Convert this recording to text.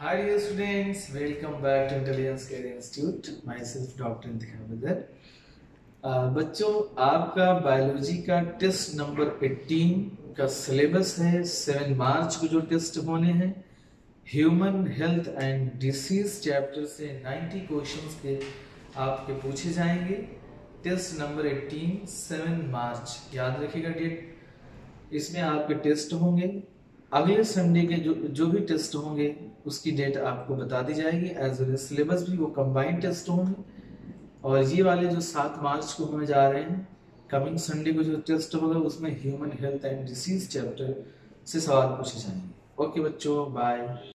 Hi dear students, welcome back to Intelligence Career Institute. Myself Dr. Intika Badar. बच्चों आपका biology का test number 18 का syllabus है. 7 मार्च को जो टेस्ट होने हैं, human health and disease chapter से 90 क्वेश्चंस के आपके पूछे जाएंगे. टेस्ट नंबर 18 7 मार्च, याद रखिएगा डेट. इसमें आपके टेस्ट होंगे. अगले संडे के जो भी टेस्ट होंगे उसकी डेट आपको बता दी जाएगी, एज वेल एज सिलेबस भी. वो कंबाइंड टेस्ट होंगे. और ये वाले जो 7 मार्च को होने जा रहे हैं, कमिंग संडे को जो टेस्ट होगा उसमें human health and disease chapter से सवाल पूछे जाएंगे. ओके बच्चों, बाय.